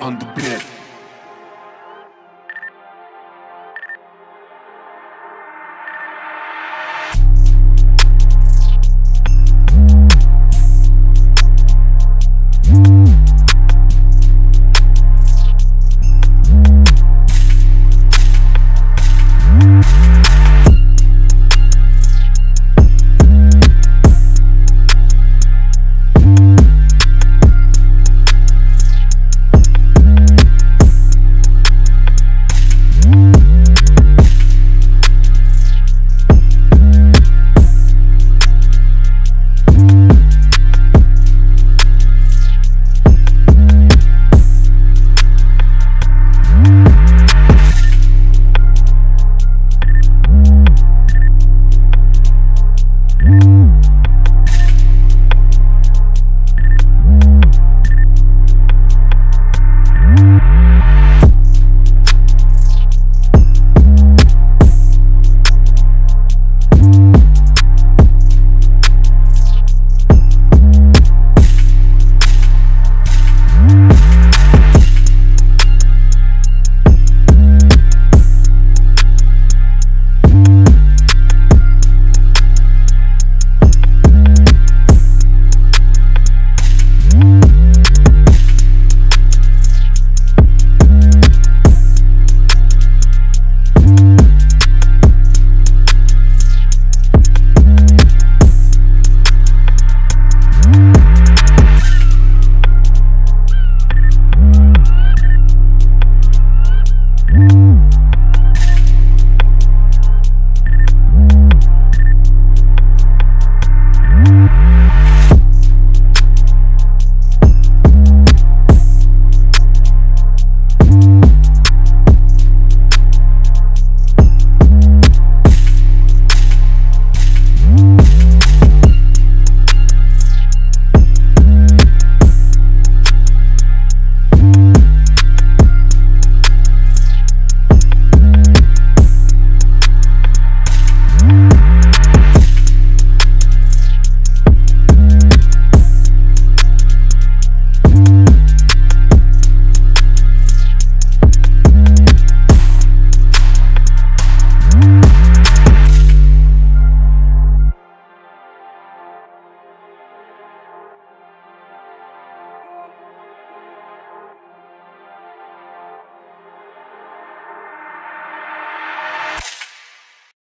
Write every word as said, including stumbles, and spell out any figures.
on the bed.